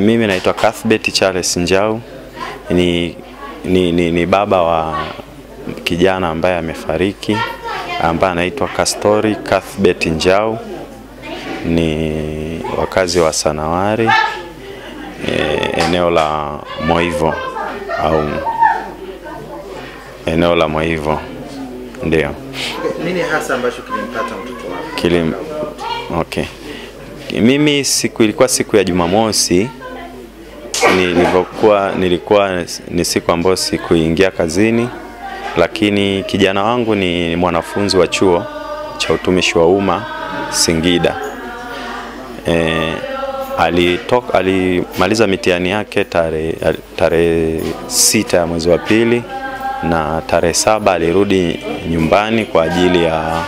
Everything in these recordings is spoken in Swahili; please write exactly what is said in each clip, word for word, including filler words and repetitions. Mimi naitwa Cathibert Charles Njau, ni, ni, ni, ni baba wa kijana ambaye amefariki, ambaye anaitwa Castory Cuthbert Njau, ni wakazi wa Sanawari, e, eneo la Moivho, au eneo la Moivho, ndio. Nini hasa ambacho kilimpata mtoto wako? Kilim... Okay. Mimi siku ilikuwa siku ya Jumamosi, nilikuwa nilikuwa ni siku ambayo sikuingia kazini, lakini kijana wangu ni mwanafunzi wa chuo cha utumishi wa umma Singida. E, alitoka alimaliza mitihani yake tarehe tarehe sita mwezi wa pili, na tarehe saba alirudi nyumbani kwa ajili ya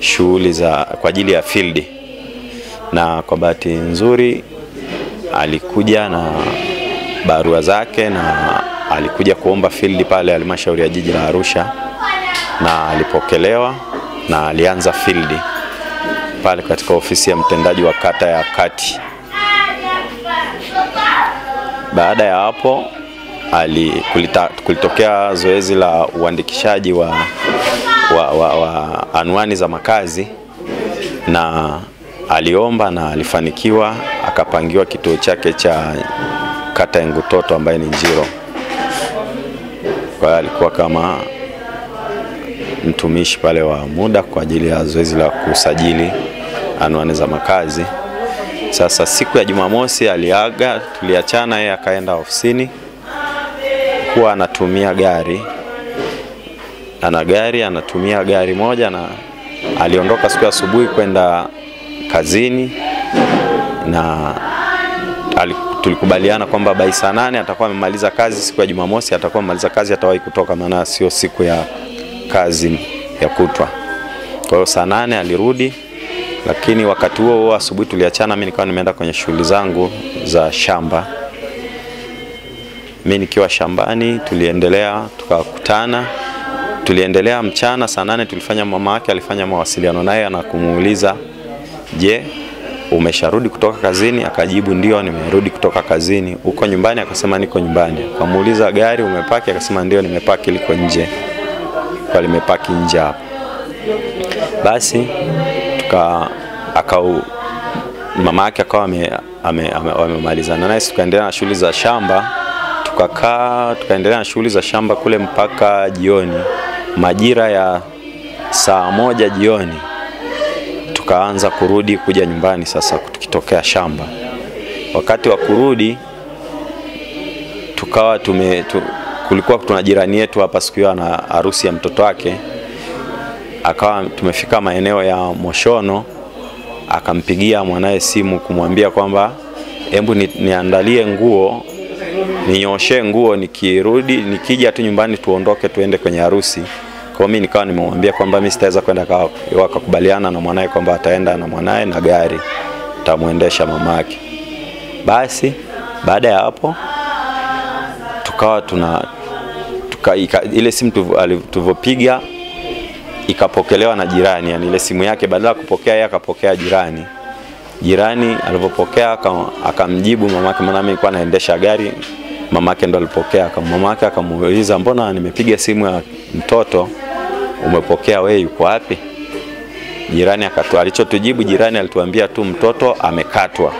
shughuli za kwa ajili ya field. Na kwa bahati nzuri alikuja na barua zake, na alikuja kuomba field pale halmashauri ya jiji la Arusha, na alipokelewa na alianza field pale katika ofisi ya mtendaji wa kata ya Kati. Baada ya hapo ali kulita, kulitokea zoezi la uandikishaji wa wa, wa wa anwani za makazi, na aliomba na alifanikiwa akapangiwa kituo chake cha kata ya Ngutoto ambaye ni Njiro. Kwa hiyo alikuwa kama mtumishi pale wa muda kwa ajili ya zoezi la kusajili anwani za makazi. Sasa siku ya Jumamosi aliaga, tuliachana, yeye akaenda ofisini. Kuwa anatumia gari, ana gari anatumia gari moja, na aliondoka siku ya asubuhi kwenda kazini, na tulikubaliana kwamba by saa nane atakuwa amemaliza kazi. Siku ya Jumamosi atakuwa amemaliza kazi, atawahi kutoka, maana sio siku ya kazi ya kutwa. Kwa hiyo saa nane alirudi, lakini wakati huo huo asubuhi tuliachana, mimi nikawa nimeenda kwenye shughuli zangu za shamba. Mimi nikiwa shambani tuliendelea tukakutana, tuliendelea mchana. Saa nane tulifanya, mama yake alifanya mawasiliano naye na kumuuliza, "Je, umesharudi kutoka kazini?" Akajibu, "Ndio, nimerudi kutoka kazini." "Uko nyumbani?" Akasema, "Niko nyumbani." Akamuuliza, "Gari umepaki?" Akasema, "Ndio, nimepaki, liko nje." Kwa limepaki nje hapo. Basi tuka akao mama yake akawa amemalizana ame, ame naye, tukaendelea na shughuli za shamba. Tukakaa tukaendelea na shughuli za shamba kule mpaka jioni. Majira ya saa moja jioni tukaanza kurudi kuja nyumbani sasa tukitokea shamba. Wakati wa kurudi tukawa tume tu, kulikuwa tuna jirani yetu hapa siku hiyo na harusi ya mtoto wake. Akawa tumefika maeneo ya Moshono, akampigia mwanae simu kumwambia kwamba hebu niandalie nguo, ninyoshe nguo, nikirudi nikija tu nyumbani tuondoke tuende kwenye harusi. Kwa mimi nikawa nimemwambia kwamba mimi sitaweza kwenda, kwa akakubaliana na mwanae kwamba ataenda na mwanae na gari tamuendesha mamake. Basi baada ya hapo tukawa tuna tuka, ika, ile simu tulivopiga ikapokelewa na jirani, yani ile simu yake badala kupokea yeye akapokea jirani. Jirani alipopokea akamjibu mamake, maana mimi nilikuwa naendesha gari, mamake ndo alipokea. Akamamake akamuuliza, "Mbona nimepiga simu ya mtoto umepokea, wewe yuko wapi?" Jirani akatoa alichotujibu, jirani alituambia tu, "Mtoto amekatwa."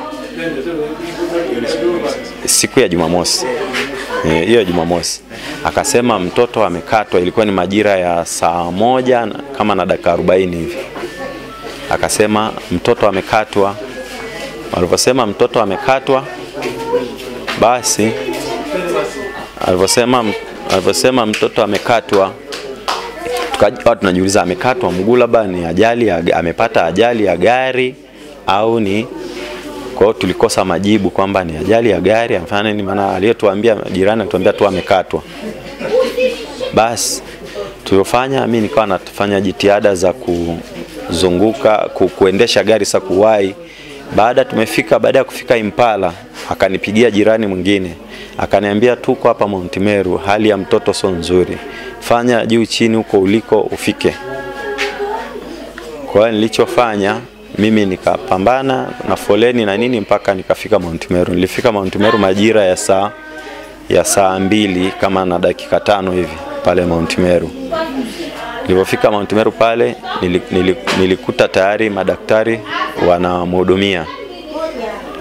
Siku ya Jumamosi hiyo, e, Jumamosi akasema mtoto amekatwa. Ilikuwa ni majira ya saa moja kama na dakika arobaini hivi. Akasema mtoto amekatwa. Waliposema mtoto amekatwa, basi aliposema aliposema mtoto amekatwa, tukawa tunajiuliza amekatwa mguu, labda ni ajali, amepata ajali ya gari au ni. Kwa hiyo tulikosa majibu kwamba ni ajali ya gari amfanye ni, maana aliyetuambia jirani alituambia tu amekatwa. Basi tuliofanya, mimi nikawa natufanya jitihada za ku zunguka kuendesha gari saa kuwai. Baada tumefika baada ya kufika Impala, akanipigia jirani mwingine akaniambia, "Tuko hapa Mount Meru, hali ya mtoto sio nzuri, fanya juu chini huko uliko ufike." Kwa hiyo nilichofanya Mimi nikapambana na foleni na nini mpaka nikafika Mount Meru. Nilifika Mount Meru majira ya saa ya saa mbili kama na dakika tano hivi pale Mount Meru. Nilipofika Mount Meru pale nilikuta tayari madaktari wanamhudumia.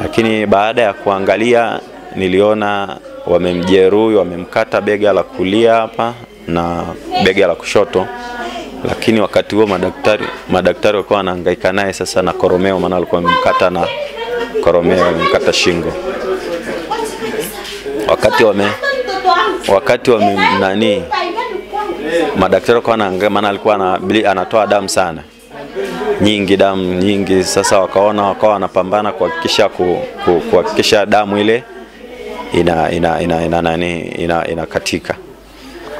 Lakini baada ya kuangalia niliona wamemjeruhi, wamemkata bega la kulia hapa na bega la kushoto. Lakini wakati huo madaktari madaktari walikuwa wanahangaika naye sasa na koromeo, maana alikuwa amemkata na koromeo, amemkata shingo. Wakati wame wakati wame nani madaktari walikuwa wanahangaika, maana alikuwa anatoa damu sana. Nyingi damu nyingi sasa wakaona wakawa wanapambana kuhakikisha kuhakikisha damu ile ina ina ina ina nani ina inakatika.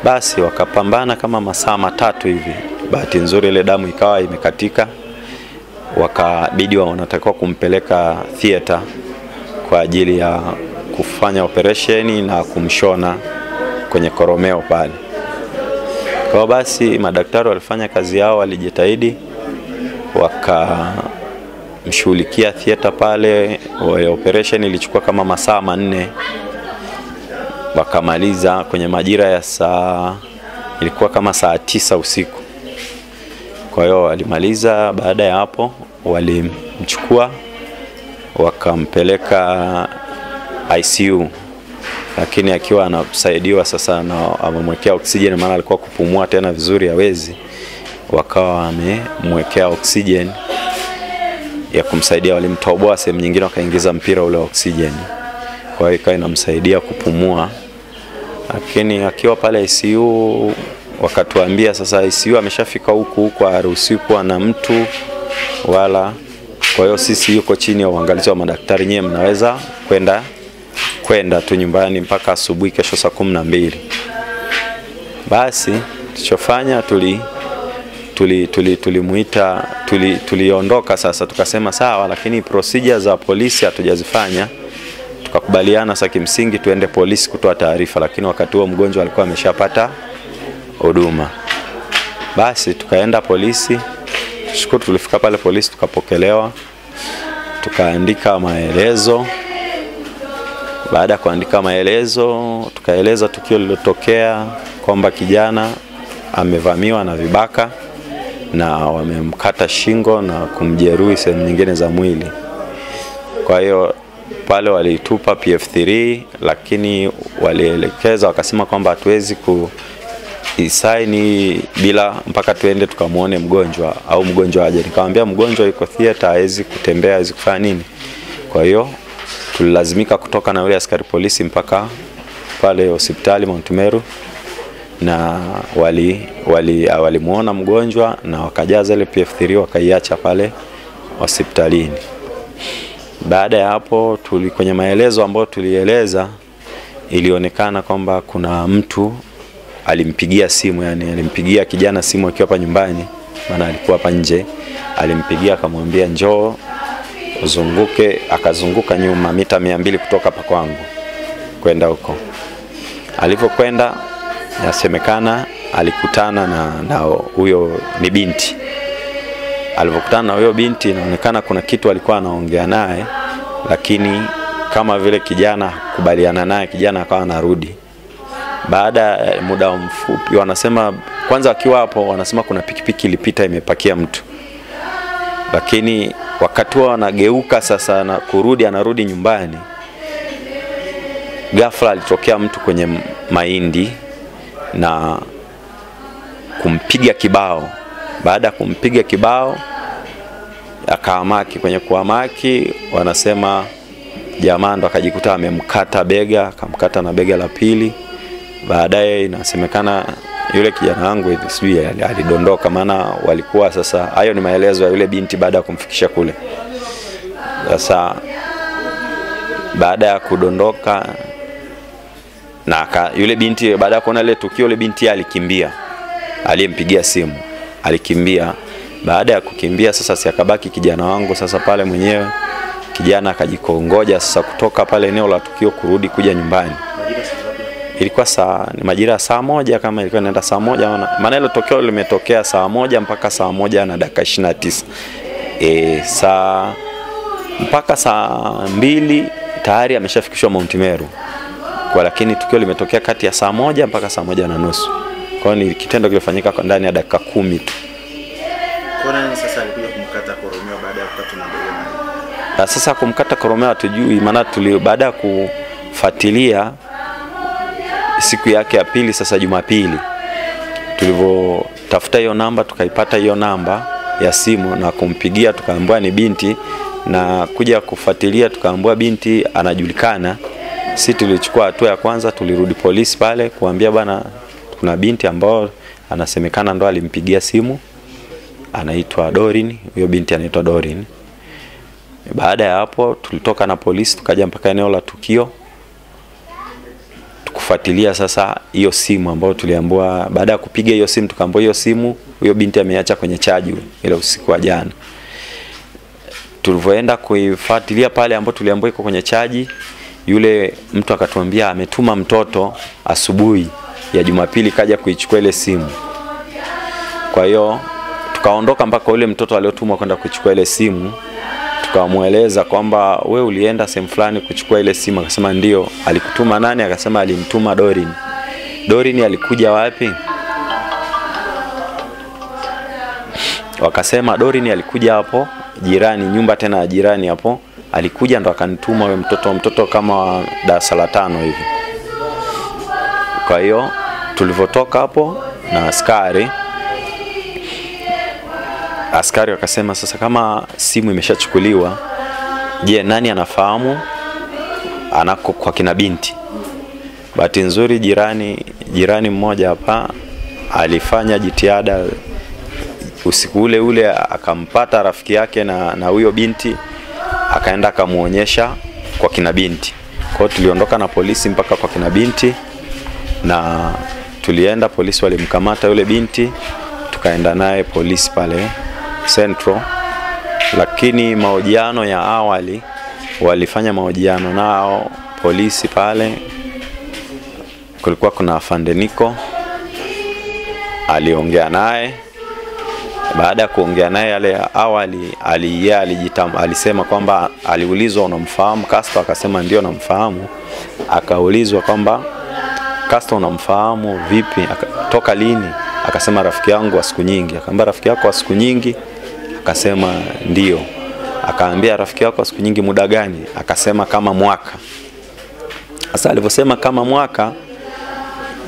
Basi wakapambana kama masaa matatu hivi. Bahati nzuri ile damu ikawa imekatika. Wakabidi wanatakiwa kumpeleka theater kwa ajili ya kufanya operesheni na kumshona kwenye koromeo pale. Kwa basi madaktari walifanya kazi yao, walijitahidi, wakamshughulikia theater pale. Operesheni ilichukua kama masaa manne. Wakamaliza kwenye majira ya saa, ilikuwa kama saa tisa usiku. Kwa hiyo walimaliza. Baada ya hapo walimchukua wakampeleka I C U, lakini akiwa anasaidiwa sasa na amemwekea oxygen, maana alikuwa kupumua tena vizuri hawezi. Wakawa amemwekea oxygen ya kumsaidia, walimtoboa sehemu nyingine wakaingiza mpira ule wa oxygen. Kwa hiyo inamsaidia kupumua. Lakini akiwa pale I C U wakatuambia sasa I C U ameshafika huku huku haruhusiwi kuwa na mtu wala. Kwa hiyo sisi yuko chini ya uangalizi wa madaktari, nyewe mnaweza kwenda kwenda tu nyumbani mpaka asubuhi kesho saa kumi na mbili. Basi tulichofanya tuli tuli tuli tulimuita tuli tuliondoka tuli sasa tukasema sawa, lakini procedure za polisi hatujazifanya. Tukakubaliana sasa kimsingi tuende polisi kutoa taarifa, lakini wakati huo mgonjwa alikuwa ameshapata huduma. Basi tukaenda polisi. Shukuru tulifika pale polisi tukapokelewa. Tukaandika maelezo. Baada kuandika maelezo, tukaeleza tukio lililotokea kwamba kijana amevamiwa na vibaka na wamemkata shingo na kumjeruhi sehemu nyingine za mwili. Kwa hiyo pale walitupa P F three, lakini walielekeza wakasema kwamba hatuwezi kuisaini bila mpaka tuende tukamuone mgonjwa au mgonjwa aje. Nikamwambia mgonjwa yuko theater, hawezi kutembea, hawezi kufanya nini. Kwa hiyo tulilazimika kutoka na yule askari polisi mpaka pale hospitali Mount Meru, na wali wali walimuona mgonjwa na wakajaza ile P F three wakaiacha pale hospitalini. Baada ya hapo tuli kwenye maelezo ambayo tulieleza, ilionekana kwamba kuna mtu alimpigia simu, yani alimpigia kijana simu akiwa hapa nyumbani, maana alikuwa hapa nje. Alimpigia akamwambia njoo uzunguke, akazunguka nyuma mita mia mbili kutoka hapa kwangu kwenda huko. Alipokwenda yasemekana alikutana na na huyo ni binti. Alipokutana na huyo binti inaonekana kuna kitu alikuwa anaongea naye, lakini kama vile kijana kubaliana naye, kijana akawa anarudi. Baada ya muda mfupi wanasema, kwanza akiwa hapo wanasema kuna pikipiki ilipita imepakia mtu, lakini wakati wanageuka sasa na kurudi, anarudi nyumbani, ghafla alitokea mtu kwenye mahindi na kumpiga kibao. Baada kumpiga kibao akaamaki. Kwenye kuamaki wanasema jamaa ndo akajikuta amemkata bega, akamkata na bega la pili. Baadaye inasemekana yule kijana wangu sijui alidondoka, maana walikuwa sasa, hayo ni maelezo ya yule binti baada ya kumfikisha kule. Sasa baada ya kudondoka na ka, yule binti baada ya kuona ile tukio, yule binti alikimbia, aliyempigia simu alikimbia. Baada ya kukimbia sasa si akabaki kijana wangu sasa pale mwenyewe. Kijana akajikongoja sasa kutoka pale eneo la tukio kurudi kuja nyumbani. Ilikuwa saa ni majira saa moja, kama ilikuwa inaenda saa moja, maana ile tokeo limetokea saa moja mpaka saa moja na dakika ishirini na tisa. e saa mpaka saa mbili tayari ameshafikishwa Mount Meru. Kwa lakini tukio limetokea kati ya saa moja mpaka saa moja na nusu. Kwa hiyo ni kitendo kilifanyika kwa ndani ya dakika kumi tu. Kwa nani sasa alikuja kumkata Koromeo baada ya kukata na sasa kumkata Koromeo tujui maana tulio baada ya kufuatilia siku yake ya pili sasa Jumapili. Tulivyo tafuta hiyo namba tukaipata hiyo namba ya simu na kumpigia tukaambiwa ni binti na kuja kufuatilia tukaambiwa binti anajulikana. Sisi tulichukua hatua ya kwanza tulirudi polisi pale kuambia bana kuna binti ambao anasemekana ndo alimpigia simu anaitwa Doreen, huyo binti anaitwa Doreen. Baada ya hapo tulitoka na polisi tukaja mpaka eneo la tukio. Tukufuatilia sasa hiyo simu ambayo tuliambiwa baada ya kupiga hiyo simu tukaambiwa hiyo simu huyo binti ameiacha kwenye chaji ile usiku wa jana. Tulivyoenda kuifuatilia pale ambapo tuliambiwa iko kwenye chaji yule mtu akatuambia ametuma mtoto asubuhi ya Jumapili kaja kuichukua ile simu. Kwa hiyo tukaondoka mpaka yule mtoto aliyotumwa kwenda kuchukua ile simu tukamueleza kwamba we ulienda sehemu fulani kuchukua ile simu. Akasema ndio. Alikutuma nani? Akasema alimtuma Doreen. Doreen alikuja wapi? Wakasema Doreen alikuja hapo jirani, nyumba tena ya jirani hapo. Alikuja ndo akanituma yule mtoto mtoto kama darasa la tano hivi. Kwa hiyo tulivotoka hapo na askari askari wakasema sasa kama simu imeshachukuliwa je nani anafahamu anako kwa kina binti. Bahati nzuri jirani jirani mmoja hapa alifanya jitihada usiku ule ule akampata rafiki yake na na huyo binti akaenda akamuonyesha kwa kina binti. Kwa hiyo tuliondoka na polisi mpaka kwa kina binti na tulienda polisi walimkamata yule binti tukaenda naye polisi pale Central. Lakini mahojiano ya awali walifanya mahojiano nao polisi pale kulikuwa kuna afande Niko aliongea naye. Baada ya kuongea naye yale awali ali alijitamba alisema kwamba aliulizwa unamfahamu Castory akasema ndio namfahamu. Akaulizwa kwamba Castory unamfahamu vipi toka lini akasema rafiki yangu wa siku nyingi. Akaambia rafiki yako wa siku nyingi akasema ndio. Akaambia rafiki yako wa siku nyingi muda gani akasema kama mwaka. Sasa alivyosema kama mwaka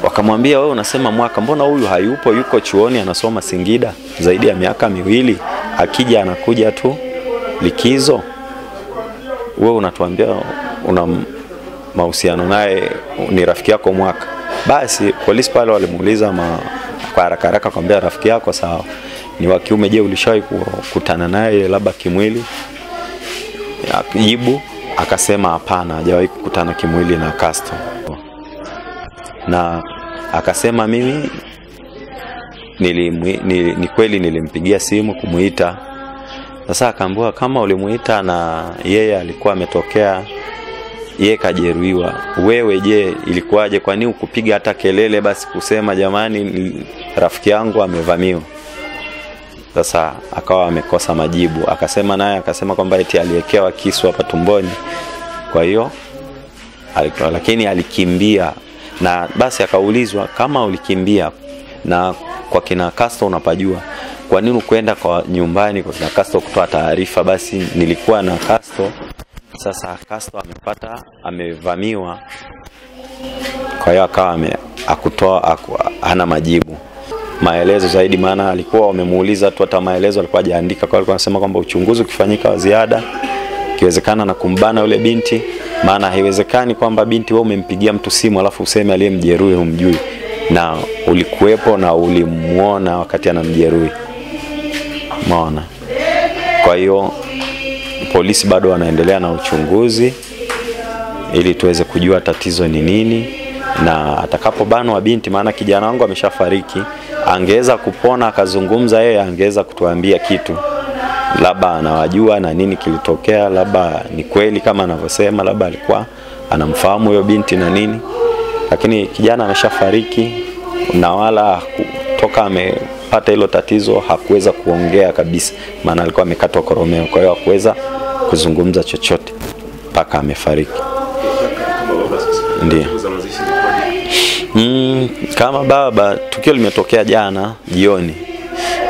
wakamwambia wewe unasema mwaka mbona huyu hayupo yuko chuoni anasoma Singida zaidi ya miaka miwili akija anakuja tu likizo wewe unatuambia una mahusiano naye ni rafiki yako mwaka. Basi polisi pale walimuuliza ma, kwa haraka haraka akamwambia rafiki yako sawa ni wa kiume je ulishawahi kukutana naye labda kimwili jibu akasema hapana hajawahi kukutana kimwili na Castory na akasema mimi nilimwi, nil, ni kweli nilimpigia simu kumuita. Sasa akaambiwa kama ulimuita na yeye alikuwa ametokea yeye kajeruhiwa wewe je ilikuwaje kwani ukupiga hata kelele basi kusema jamani rafiki yangu amevamiwa. Sasa akawa amekosa majibu akasema naye akasema kwamba eti aliekewa kisu hapa tumboni kwa hiyo alikuwa lakini alikimbia na basi akaulizwa kama ulikimbia na kwa kina Castory unapajua kwa nini ukwenda kwa nyumbani kwa kina Castory kutoa taarifa basi nilikuwa na Castory sasa Castory amepata amevamiwa kwa hiyo akawa akutoa hana majibu maelezo zaidi maana alikuwa wamemuuliza tu hata maelezo alikuwa hajaandika kwa alikuwa anasema kwamba uchunguzi ukifanyika wa ziada kiwezekana na kumbana yule binti maana haiwezekani kwamba binti wewe umempigia mtu simu alafu useme aliyemjeruhi humjui na ulikuepo na ulimuona wakati anamjeruhi umeona. Kwa hiyo polisi bado wanaendelea na uchunguzi ili tuweze kujua tatizo ni nini na atakapobanwa binti maana kijana wangu ameshafariki angeweza kupona akazungumza yeye angeweza kutuambia kitu labda anawajua na nini kilitokea labda ni kweli kama anavyosema labda alikuwa anamfahamu huyo binti na nini lakini kijana ameshafariki na wala toka ame alipopata hilo tatizo hakuweza kuongea kabisa, maana alikuwa amekatwa koromeo, kwa hiyo hakuweza kuzungumza chochote mpaka amefariki. Ndiyo. Mm, kama baba, tukio limetokea jana jioni.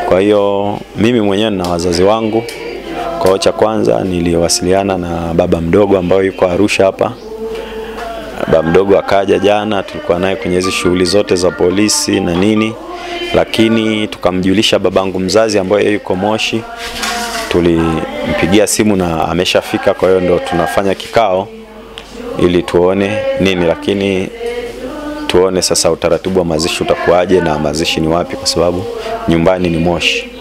Kwa hiyo mimi mwenyewe na wazazi wangu, kwa cha kwanza niliwasiliana na baba mdogo ambaye yuko Arusha hapa. Baba mdogo akaja jana, tulikuwa naye kwenye hizo shughuli zote za polisi na nini, lakini tukamjulisha babangu mzazi ambaye yuko Moshi. Tulimpigia simu na ameshafika, kwa hiyo ndo tunafanya kikao ili tuone nini, lakini tuone sasa utaratibu wa mazishi utakuwaje na mazishi ni wapi, kwa sababu nyumbani ni Moshi.